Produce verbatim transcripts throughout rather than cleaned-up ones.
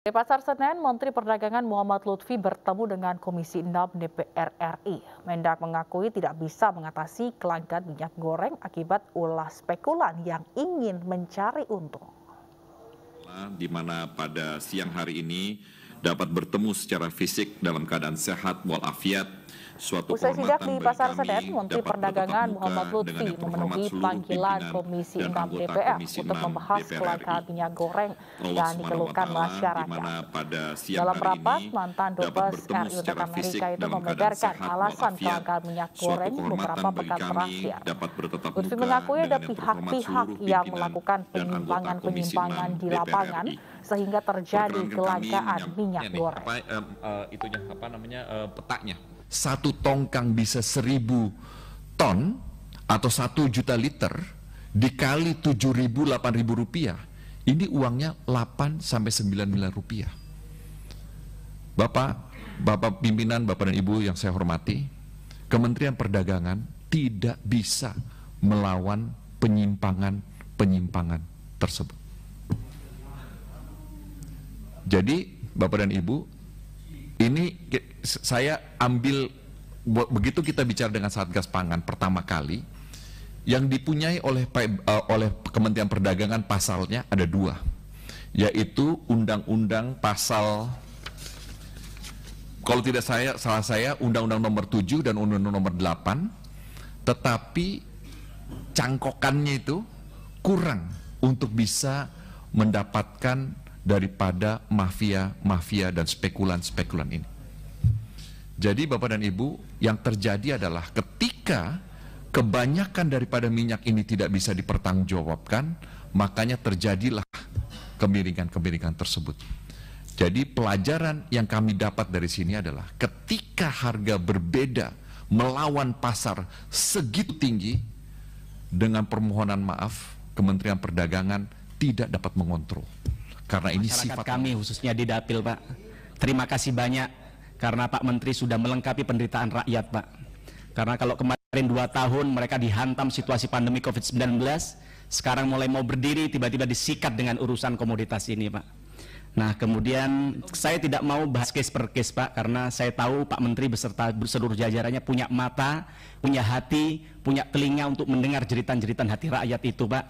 Di Pasar Senen, Menteri Perdagangan Muhammad Lutfi bertemu dengan Komisi enam D P R R I. Mendak mengakui tidak bisa mengatasi kelangkaan minyak goreng akibat ulah spekulan yang ingin mencari untung. Di mana pada siang hari ini dapat bertemu secara fisik dalam keadaan sehat walafiat. Suatu usai sidak di Pasar Senen, Menteri Perdagangan Muhammad Lutfi memenuhi panggilan Komisi enam D P R untuk membahas kelangkaan minyak goreng dan dikeluhkan masyarakat. Dalam rapat, mantan Dubes Amerika itu membeberkan alasan kelangkaan minyak goreng beberapa pekan terakhir. Lutfi mengakui ada pihak-pihak yang melakukan penyimpangan-penyimpangan di lapangan sehingga terjadi kelangkaan minyak goreng. Itunya apa namanya petaknya? Satu tongkang bisa seribu ton atau satu juta liter dikali tujuh ribu delapan ribu rupiah, ini uangnya delapan sampai sembilan miliar rupiah. Bapak, bapak pimpinan, bapak dan ibu yang saya hormati, Kementerian Perdagangan tidak bisa melawan penyimpangan-penyimpangan tersebut. Jadi bapak dan ibu, ini saya ambil, begitu kita bicara dengan Satgas Pangan pertama kali, yang dipunyai oleh oleh Kementerian Perdagangan pasalnya ada dua, yaitu Undang-Undang Pasal, kalau tidak saya salah saya Undang-Undang Nomor tujuh dan Undang-Undang Nomor delapan, tetapi cangkokannya itu kurang untuk bisa mendapatkan daripada mafia-mafia dan spekulan-spekulan ini. Jadi Bapak dan Ibu, yang terjadi adalah ketika kebanyakan daripada minyak ini tidak bisa dipertanggungjawabkan, makanya terjadilah kemiringan-kemiringan tersebut. Jadi pelajaran yang kami dapat dari sini adalah ketika harga berbeda melawan pasar segitu tinggi, dengan permohonan maaf, Kementerian Perdagangan tidak dapat mengontrol. Karena ini sifat kami khususnya di dapil, Pak. Terima kasih banyak karena Pak Menteri sudah melengkapi penderitaan rakyat, Pak. Karena kalau kemarin dua tahun mereka dihantam situasi pandemi COVID sembilan belas, sekarang mulai mau berdiri tiba-tiba disikat dengan urusan komoditas ini, Pak. Nah, kemudian saya tidak mau bahas case per case, Pak, karena saya tahu Pak Menteri beserta seluruh jajarannya punya mata, punya hati, punya telinga untuk mendengar jeritan-jeritan hati rakyat itu, Pak.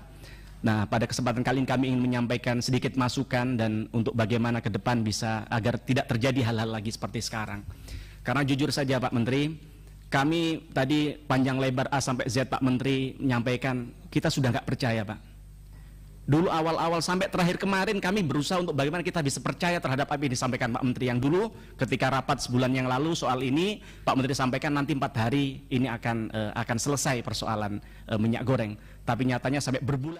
Nah, pada kesempatan kali ini kami ingin menyampaikan sedikit masukan dan untuk bagaimana ke depan bisa agar tidak terjadi hal-hal lagi seperti sekarang. Karena jujur saja Pak Menteri, kami tadi panjang lebar A sampai Z Pak Menteri menyampaikan, kita sudah nggak percaya Pak. Dulu awal-awal sampai terakhir kemarin kami berusaha untuk bagaimana kita bisa percaya terhadap apa yang disampaikan Pak Menteri. Yang dulu ketika rapat sebulan yang lalu soal ini, Pak Menteri sampaikan nanti empat hari ini akan, eh, akan selesai persoalan eh, minyak goreng. Tapi nyatanya sampai berbulan.